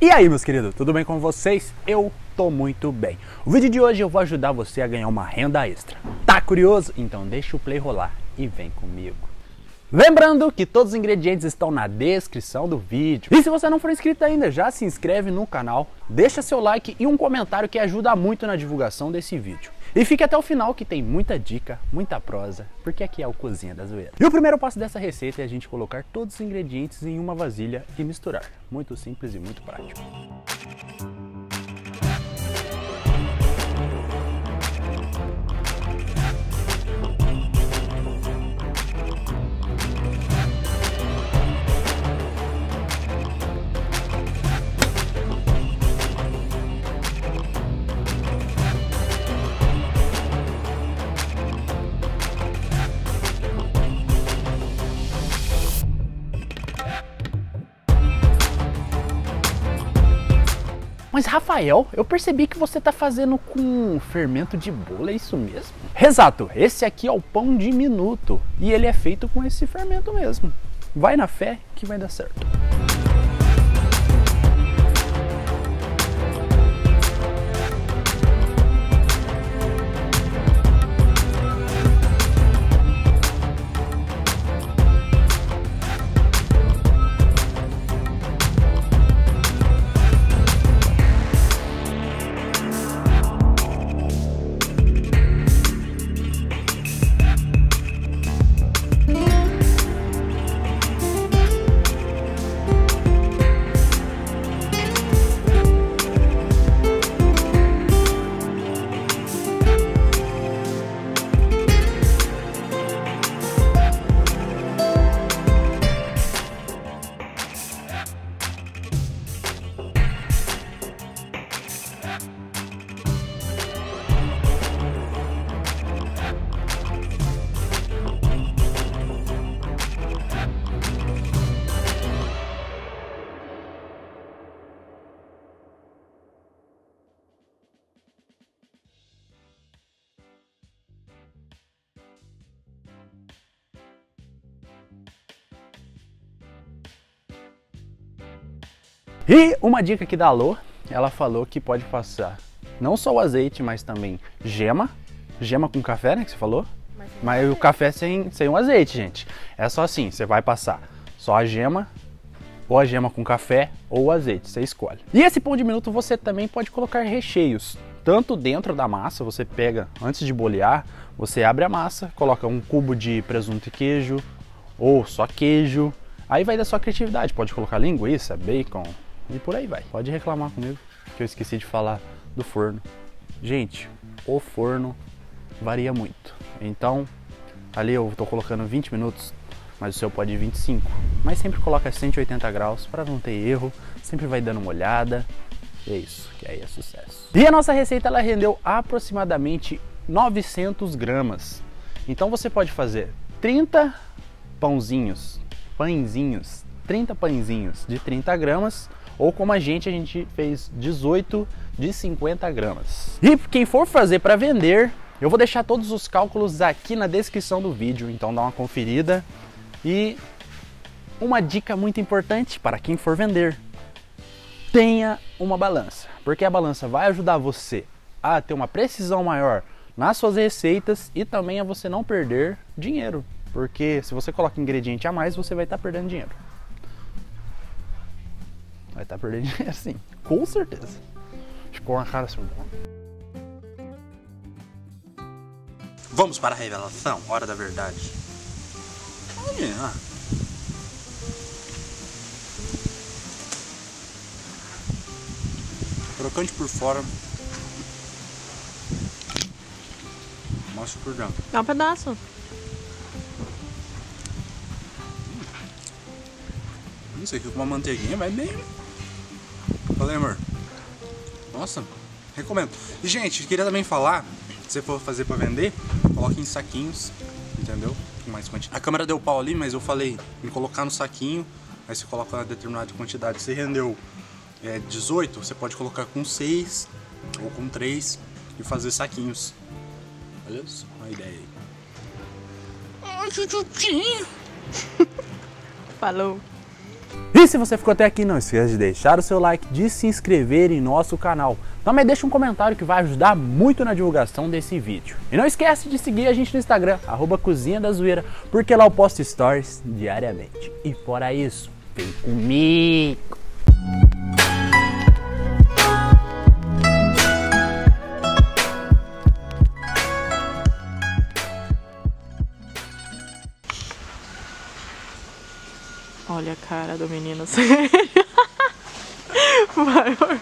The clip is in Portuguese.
E aí, meus queridos, tudo bem com vocês? Eu tô muito bem. O vídeo de hoje eu vou ajudar você a ganhar uma renda extra. Tá curioso? Então deixa o play rolar e vem comigo. Lembrando que todos os ingredientes estão na descrição do vídeo. E se você não for inscrito ainda, já se inscreve no canal, deixa seu like e um comentário que ajuda muito na divulgação desse vídeo. E fique até o final que tem muita dica, muita prosa, porque aqui é o Cozinha da Zueira. E o primeiro passo dessa receita é a gente colocar todos os ingredientes em uma vasilha e misturar. Muito simples e muito prático. Mas, Rafael, eu percebi que você tá fazendo com fermento de bolo, é isso mesmo? Exato, esse aqui é o pão diminuto e ele é feito com esse fermento mesmo. Vai na fé que vai dar certo. E uma dica que da Alô, ela falou que pode passar não só o azeite, mas também gema com café, né, que você falou? Mas o café sem o azeite, gente. É só assim, você vai passar só a gema, ou a gema com café, ou o azeite, você escolhe. E esse pão diminuto você também pode colocar recheios, tanto dentro da massa, você pega, antes de bolear, você abre a massa, coloca um cubo de presunto e queijo, ou só queijo, aí vai da sua criatividade, pode colocar linguiça, bacon... E por aí vai. Pode reclamar comigo, que eu esqueci de falar do forno. Gente, o forno varia muito. Então, ali eu tô colocando 20 minutos, mas o seu pode ir 25. Mas sempre coloca 180 graus para não ter erro. Sempre vai dando uma olhada. E é isso, que aí é sucesso. E a nossa receita, ela rendeu aproximadamente 900 gramas. Então você pode fazer 30 pãezinhos, 30 pãezinhos de 30 gramas. Ou como a gente fez 18 de 50 gramas. E quem for fazer para vender, eu vou deixar todos os cálculos aqui na descrição do vídeo, então dá uma conferida. E uma dica muito importante para quem for vender, tenha uma balança, porque a balança vai ajudar você a ter uma precisão maior nas suas receitas e também a você não perder dinheiro, porque se você coloca ingrediente a mais, você vai estar perdendo dinheiro. Vai estar perdendo dinheiro sim, com certeza. Ficou uma cara assim. Vamos para a revelação, hora da verdade. Ah. Crocante por fora. Mostra por dentro. É um pedaço. Não sei, com uma manteiguinha vai bem. Falei, amor. Nossa, recomendo. E, gente, queria também falar, se você for fazer pra vender, coloque em saquinhos, entendeu? Com mais quantidade. A câmera deu pau ali, mas eu falei em colocar no saquinho, aí você coloca uma determinada quantidade. Se rendeu 18, você pode colocar com 6 ou com 3 e fazer saquinhos. Olha só uma ideia aí. Ai, que Falou. E se você ficou até aqui, não esqueça de deixar o seu like, de se inscrever em nosso canal. Também deixa um comentário que vai ajudar muito na divulgação desse vídeo. E não esquece de seguir a gente no Instagram, @cozinhadazueira, porque lá eu posto stories diariamente. E fora isso, vem comigo! Olha a cara do menino sério. Vai,